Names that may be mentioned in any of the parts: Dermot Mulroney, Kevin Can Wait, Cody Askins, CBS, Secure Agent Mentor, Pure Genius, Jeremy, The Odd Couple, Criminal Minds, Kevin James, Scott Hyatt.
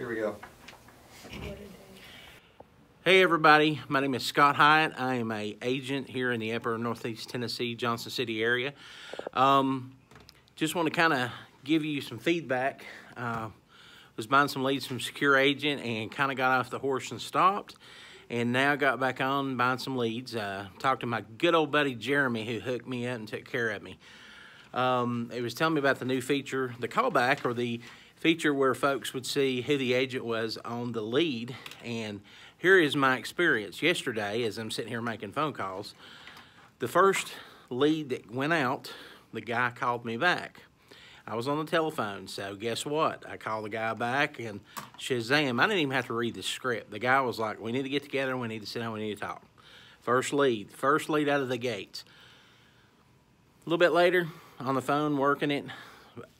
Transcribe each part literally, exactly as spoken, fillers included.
Here we go. Hey everybody, my name is Scott Hyatt. I am an agent here in the upper Northeast Tennessee, Johnson City area. Um, just want to kind of give you some feedback. Uh, was buying some leads from Secure Agent and kind of got off the horse and stopped. And now got back on buying some leads. Uh, talked to my good old buddy Jeremy, who hooked me up and took care of me. Um, it was telling me about the new feature, the callback, or the feature where folks would see who the agent was on the lead. And here is my experience yesterday as I'm sitting here making phone calls. The first lead that went out, the guy called me back. I was on the telephone, so guess what? I called the guy back and shazam, I didn't even have to read the script. The guy was like, we need to get together, we need to sit down, we need to talk. First lead, first lead out of the gates. A little bit later, on the phone, working it,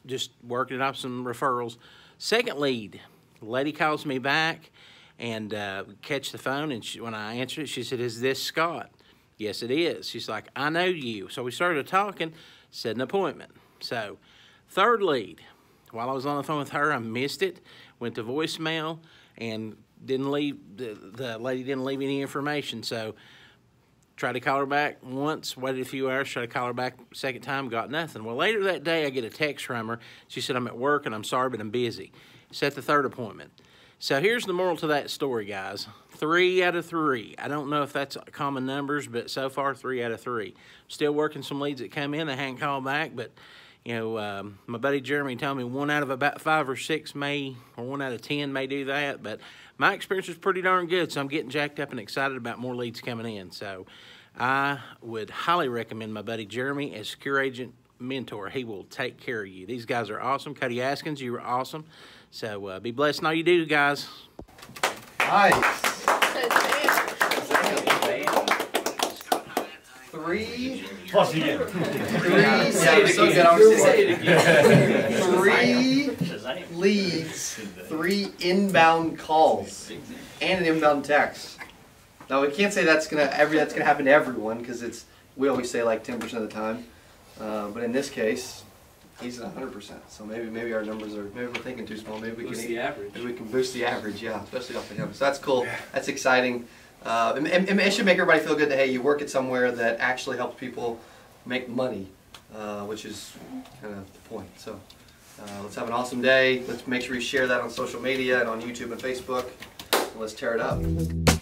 just working it off some referrals. Second lead, the lady calls me back and uh, catch the phone, and she, when I answered it, she said, is this Scott? Yes, it is. She's like, I know you. So we started talking, set an appointment. So, third lead, while I was on the phone with her, I missed it, went to voicemail, and didn't leave, the, the lady didn't leave any information, so tried to call her back once, waited a few hours, tried to call her back second time, got nothing. Well, later that day, I get a text from her. She said, I'm at work, and I'm sorry, but I'm busy. Set the third appointment. So here's the moral to that story, guys. Three out of three. I don't know if that's common numbers, but so far, three out of three. Still working some leads that come in. They haven't called back, but you know, um, my buddy Jeremy told me one out of about five or six may, or one out of ten may do that, but my experience is pretty darn good, so I'm getting jacked up and excited about more leads coming in. So I would highly recommend my buddy Jeremy as Secure Agent Mentor. He will take care of you. These guys are awesome. Cody Askins, you were awesome. So uh, be blessed in all you do, guys. Nice. Three plus you do. Three leads, three inbound calls, and an inbound text. Now we can't say that's gonna every that's gonna happen to everyone because it's we always say like ten percent of the time, uh, but in this case, he's at a hundred percent. So maybe maybe our numbers are maybe we're thinking too small. Maybe we boost can the average. Maybe we can boost the average. Yeah, especially off the him. So that's cool. That's exciting. Uh, and, and it should make everybody feel good that, hey, you work at somewhere that actually helps people make money, uh, which is kind of the point. So uh, let's have an awesome day. Let's make sure you share that on social media and on YouTube and Facebook. And let's tear it up.